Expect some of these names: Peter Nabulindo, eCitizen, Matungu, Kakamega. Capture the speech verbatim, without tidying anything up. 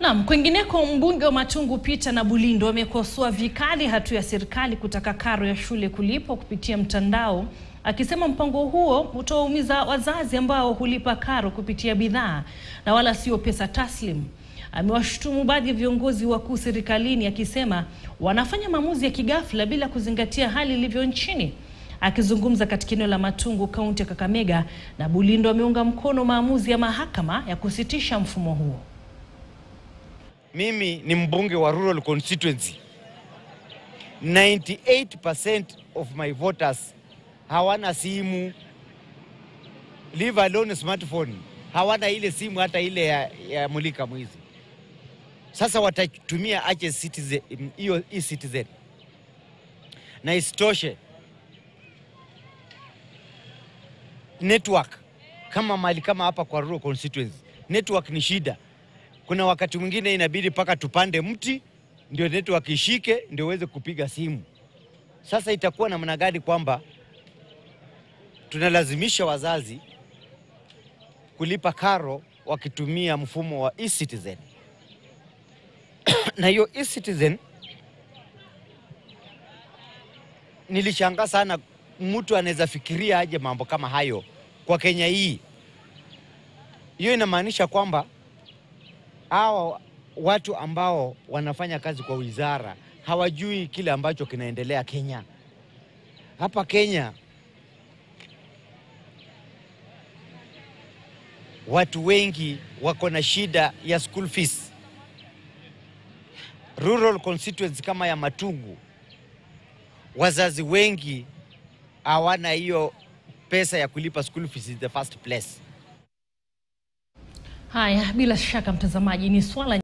Na kwingineko, mbunge wa Matungu Peter Nabulindo amekosoa vikali hatua ya serikali kutaka karo ya shule kulipwa kupitia mtandao, akisema mpango huo utaumiza wazazi ambao hulipa karo kupitia bidhaa na wala sio pesa taslim. Amewashutumu baadhi viongozi wakuu serikalini akisema wanafanya maamuzi ya kighafla bila kuzingatia hali ilivyo nchini. Akizungumza katika eneo la Matungu, kaunti ya Kakamega, Nabulindo ameunga mkono maamuzi ya mahakama ya kusitisha mfumo huo. Mimi ni mbunge wa rural constituency. ninety-eight percent of my voters hawana simu, leave alone smartphone. Hawana ile simu hata ile ya, ya mulika mwizi. Sasa watatumia aje citizen, hiyo eCitizen? Na istoshe network kama mali kama hapa kwa rural constituency, network ni shida. Kuna wakati mwingine inabidi paka tupande mti ndio network ishike ndio uweze kupiga simu. Sasa itakuwa namna gani kwamba tunalazimisha wazazi kulipa karo wakitumia mfumo wa eCitizen? Na hiyo eCitizen nilishangaa sana, mtu anaweza fikiria aje mambo kama hayo kwa Kenya hii. Hiyo inamaanisha kwamba hao watu ambao wanafanya kazi kwa wizara hawajui kile ambacho kinaendelea Kenya. Hapa Kenya watu wengi wako na shida ya school fees. Rural constituencies kama ya Matungu, wazazi wengi hawana hiyo pesa ya kulipa school fees in the first place. Haya, bila shaka mtazamaji, ni swala